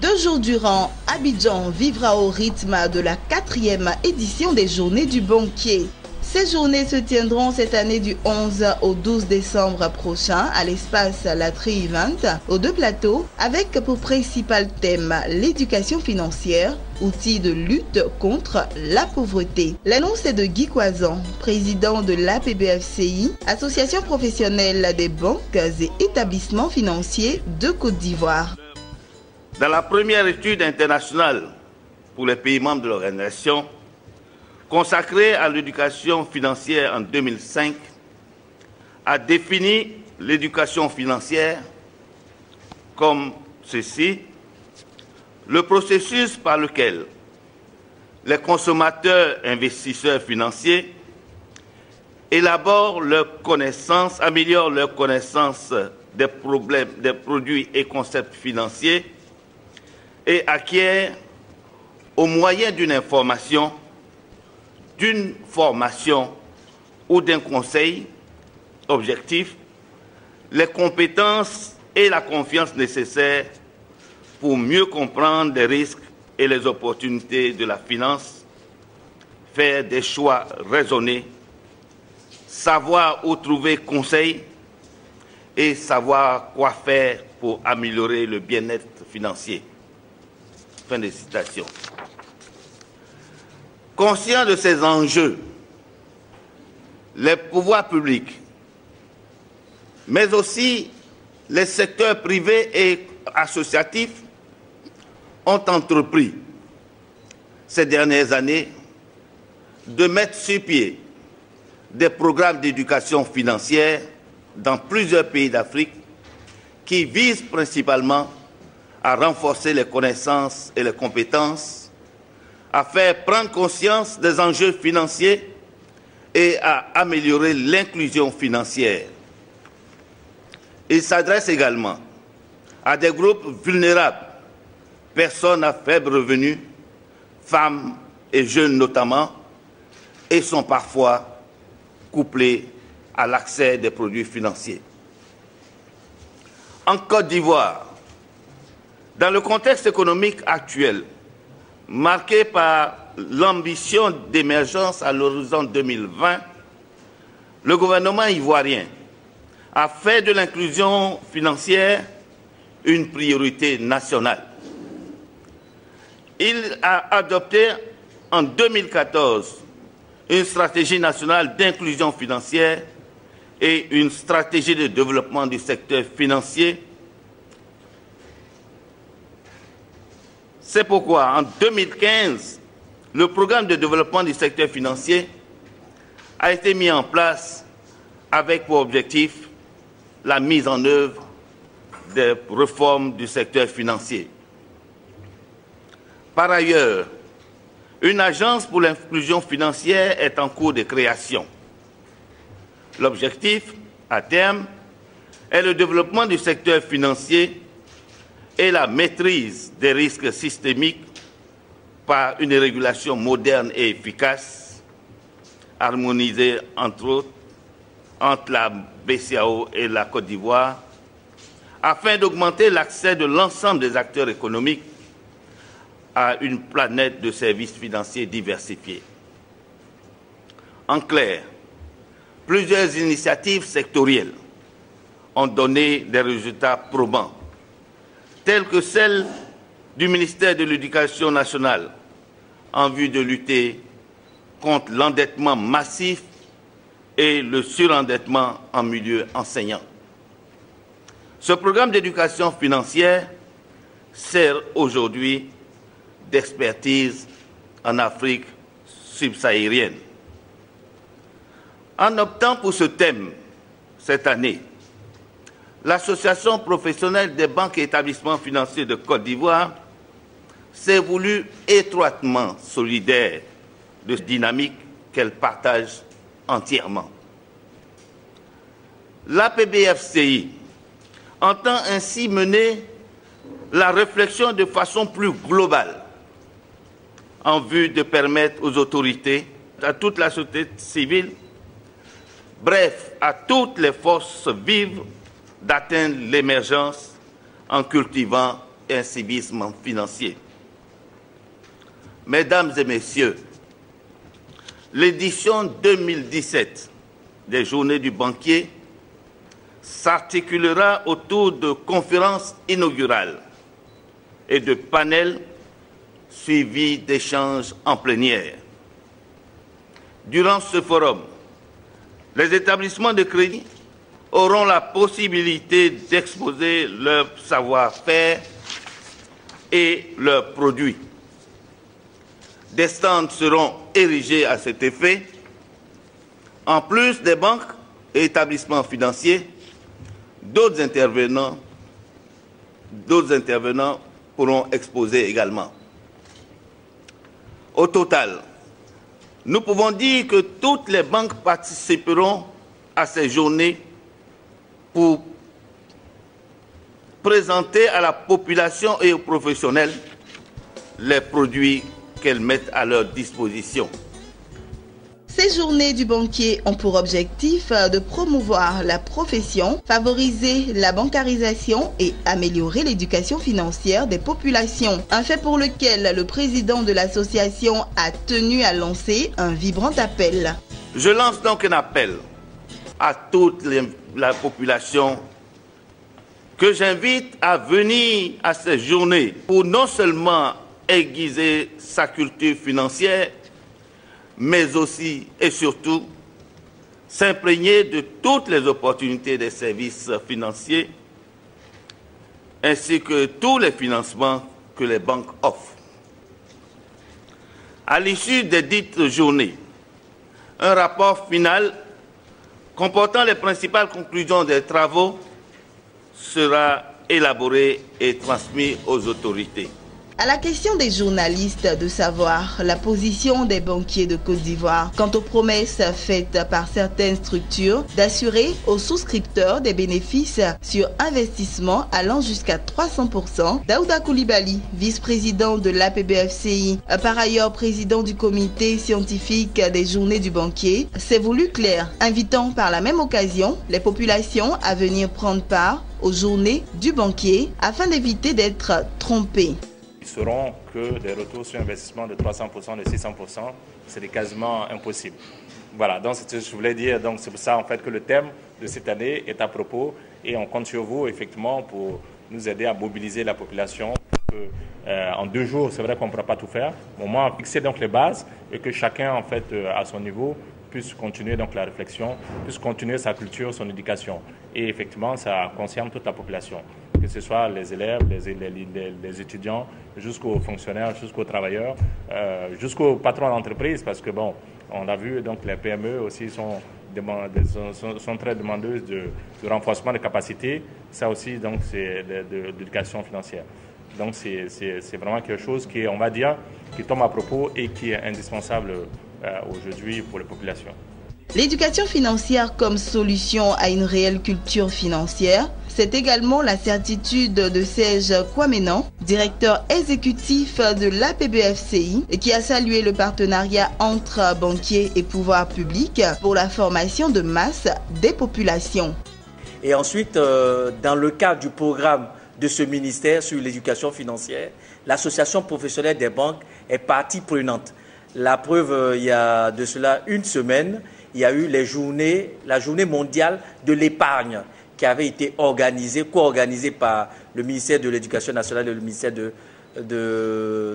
Deux jours durant, Abidjan vivra au rythme de la 4e édition des Journées du Banquier. Ces journées se tiendront cette année du 11 au 12 décembre prochain à l'espace La Trivente, aux deux plateaux, avec pour principal thème l'éducation financière, outil de lutte contre la pauvreté. L'annonce est de Guy Koizan, président de l'APBFCI, association professionnelle des banques et établissements financiers de Côte d'Ivoire. Dans la première étude internationale pour les pays membres de l'organisation, consacrée à l'éducation financière en 2005, a défini l'éducation financière comme ceci: le processus par lequel les consommateurs investisseurs financiers élaborent leurs connaissances, améliorent leurs connaissances des problèmes, des produits et concepts financiers et acquièrent au moyen d'une information, d'une formation ou d'un conseil objectif, les compétences et la confiance nécessaires pour mieux comprendre les risques et les opportunités de la finance, faire des choix raisonnés, savoir où trouver conseil et savoir quoi faire pour améliorer le bien-être financier. Fin de citation. Conscient de ces enjeux, les pouvoirs publics, mais aussi les secteurs privés et associatifs ont entrepris ces dernières années de mettre sur pied des programmes d'éducation financière dans plusieurs pays d'Afrique qui visent principalement à renforcer les connaissances et les compétences, à faire prendre conscience des enjeux financiers et à améliorer l'inclusion financière. Il s'adresse également à des groupes vulnérables, personnes à faible revenu, femmes et jeunes notamment, et sont parfois couplés à l'accès des produits financiers. En Côte d'Ivoire, dans le contexte économique actuel, marquée par l'ambition d'émergence à l'horizon 2020, le gouvernement ivoirien a fait de l'inclusion financière une priorité nationale. Il a adopté en 2014 une stratégie nationale d'inclusion financière et une stratégie de développement du secteur financier. C'est pourquoi, en 2015, le programme de développement du secteur financier a été mis en place avec pour objectif la mise en œuvre des réformes du secteur financier. Par ailleurs, une agence pour l'inclusion financière est en cours de création. L'objectif, à terme, est le développement du secteur financier et la maîtrise des risques systémiques par une régulation moderne et efficace, harmonisée entre autres entre la BCEAO et la Côte d'Ivoire, afin d'augmenter l'accès de l'ensemble des acteurs économiques à une planète de services financiers diversifiés. En clair, plusieurs initiatives sectorielles ont donné des résultats probants, telles que celle du ministère de l'Éducation nationale en vue de lutter contre l'endettement massif et le surendettement en milieu enseignant. Ce programme d'éducation financière sert aujourd'hui d'expertise en Afrique subsaharienne. En optant pour ce thème cette année, l'Association professionnelle des banques et établissements financiers de Côte d'Ivoire s'est voulue étroitement solidaire de cette dynamique qu'elle partage entièrement. L'APBFCI entend ainsi mener la réflexion de façon plus globale en vue de permettre aux autorités, à toute la société civile, bref, à toutes les forces vives, d'atteindre l'émergence en cultivant et un civisme financier. Mesdames et messieurs, l'édition 2017 des Journées du Banquier s'articulera autour de conférences inaugurales et de panels suivis d'échanges en plénière. Durant ce forum, les établissements de crédit auront la possibilité d'exposer leur savoir-faire et leurs produits. Des stands seront érigés à cet effet. En plus des banques et établissements financiers, d'autres intervenants pourront exposer également. Au total, nous pouvons dire que toutes les banques participeront à ces journées pour présenter à la population et aux professionnels les produits qu'elles mettent à leur disposition. Ces journées du banquier ont pour objectif de promouvoir la profession, favoriser la bancarisation et améliorer l'éducation financière des populations. Un fait pour lequel le président de l'association a tenu à lancer un vibrant appel. Je lance donc un appel à toute la population que j'invite à venir à ces journées pour non seulement aiguiser sa culture financière, mais aussi et surtout s'imprégner de toutes les opportunités des services financiers ainsi que tous les financements que les banques offrent. À l'issue des dites journées, un rapport final comportant les principales conclusions des travaux sera élaboré et transmis aux autorités. À la question des journalistes de savoir la position des banquiers de Côte d'Ivoire quant aux promesses faites par certaines structures d'assurer aux souscripteurs des bénéfices sur investissement allant jusqu'à 300%, Daouda Koulibaly, vice-président de l'APBFCI, par ailleurs président du comité scientifique des Journées du Banquier, s'est voulu clair, invitant par la même occasion les populations à venir prendre part aux Journées du Banquier afin d'éviter d'être trompées. Seront que des retours sur investissement de 300%, de 600%, c'est quasiment impossible. Voilà, donc c'est ce que je voulais dire. Donc c'est pour ça en fait que le thème de cette année est à propos et on compte sur vous effectivement pour nous aider à mobiliser la population. En 2 jours, c'est vrai qu'on ne pourra pas tout faire. Au moins, fixer donc les bases et que chacun en fait à son niveau puisse continuer donc la réflexion, puisse continuer sa culture, son éducation. Et effectivement, ça concerne toute la population, que ce soit les élèves, les étudiants, jusqu'aux fonctionnaires, jusqu'aux travailleurs, jusqu'aux patrons d'entreprise, parce que bon, on l'a vu, donc les PME aussi sont très demandeuses de renforcement de capacités. Ça aussi, donc, c'est de l'éducation financière. Donc, c'est vraiment quelque chose qui, on va dire, qui tombe à propos et qui est indispensable aujourd'hui pour les populations. L'éducation financière comme solution à une réelle culture financière, c'est également la certitude de Serge Kouaménan, directeur exécutif de l'APBFCI, qui a salué le partenariat entre banquiers et pouvoirs publics pour la formation de masse des populations. Et ensuite, dans le cadre du programme de ce ministère sur l'éducation financière, l'association professionnelle des banques est partie prenante. La preuve, il y a de cela une semaine, il y a eu la journée mondiale de l'épargne qui avait été organisée, co-organisée par le ministère de l'Éducation nationale et le ministère de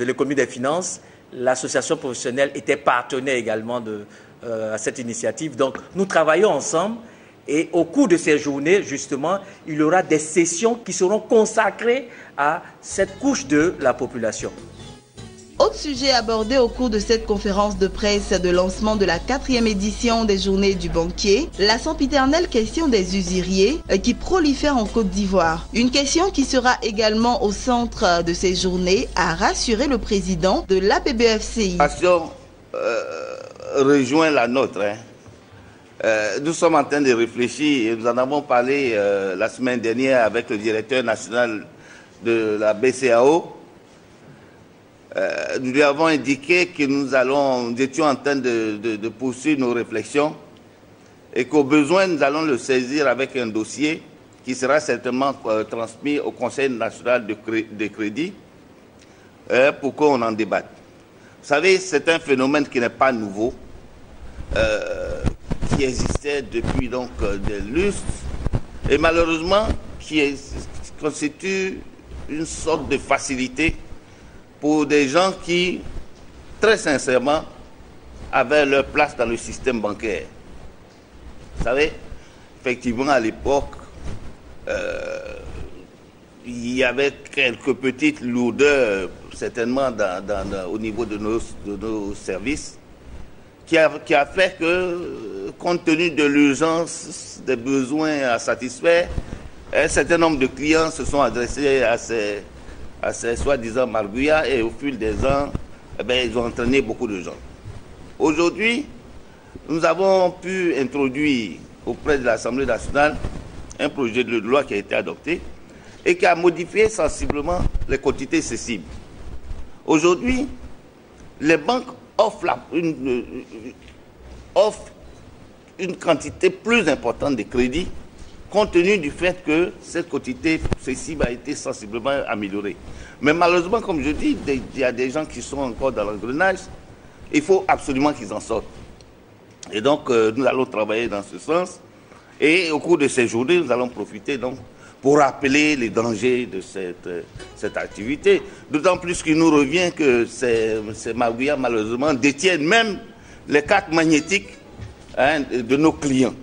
l'Économie et des Finances. L'association professionnelle était partenaire également à cette initiative. Donc nous travaillons ensemble et au cours de ces journées, justement, il y aura des sessions qui seront consacrées à cette couche de la population. Autre sujet abordé au cours de cette conférence de presse de lancement de la 4e édition des Journées du Banquier, la sempiternelle question des usuriers qui prolifèrent en Côte d'Ivoire. Une question qui sera également au centre de ces journées à rassurer le président de l'APBFCI. L'action rejoint la nôtre. Nous sommes en train de réfléchir et nous en avons parlé la semaine dernière avec le directeur national de la BCEAO. Nous lui avons indiqué que nous étions en train de poursuivre nos réflexions et qu'au besoin, nous allons le saisir avec un dossier qui sera certainement transmis au Conseil national de crédit pour qu'on en débatte. Vous savez, c'est un phénomène qui n'est pas nouveau, qui existait depuis donc des lustres, et malheureusement qui constitue une sorte de facilité pour des gens qui, très sincèrement, avaient leur place dans le système bancaire. Vous savez, effectivement, à l'époque, il y avait quelques petites lourdeurs, certainement au niveau de nos services, qui a fait que, compte tenu de l'urgence des besoins à satisfaire, un certain nombre de clients se sont adressés à ces soi-disant margouillards et au fil des ans, eh bien, ils ont entraîné beaucoup de gens. Aujourd'hui, nous avons pu introduire auprès de l'Assemblée nationale un projet de loi qui a été adopté et qui a modifié sensiblement les quantités cessibles. Aujourd'hui, les banques offrent une quantité plus importante de crédits compte tenu du fait que cette quantité cessible a été sensiblement améliorée. Mais malheureusement, comme je dis, il y a des gens qui sont encore dans l'engrenage. Il faut absolument qu'ils en sortent. Et donc, nous allons travailler dans ce sens. Et au cours de ces journées, nous allons profiter donc pour rappeler les dangers de cette activité. D'autant plus qu'il nous revient que ces margouillards, malheureusement, détiennent même les cartes magnétiques de nos clients.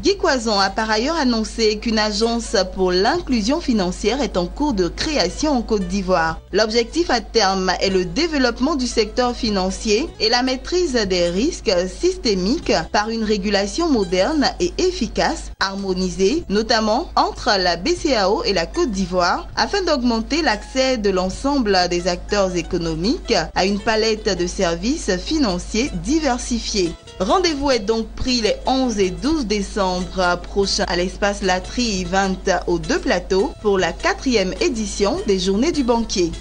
Guy Koizan a par ailleurs annoncé qu'une agence pour l'inclusion financière est en cours de création en Côte d'Ivoire. L'objectif à terme est le développement du secteur financier et la maîtrise des risques systémiques par une régulation moderne et efficace, harmonisée notamment entre la BCEAO et la Côte d'Ivoire, afin d'augmenter l'accès de l'ensemble des acteurs économiques à une palette de services financiers diversifiés. Rendez-vous est donc pris les 11 et 12 décembre prochains à l'espace La Trivente aux Deux Plateaux pour la 4e édition des Journées du Banquier.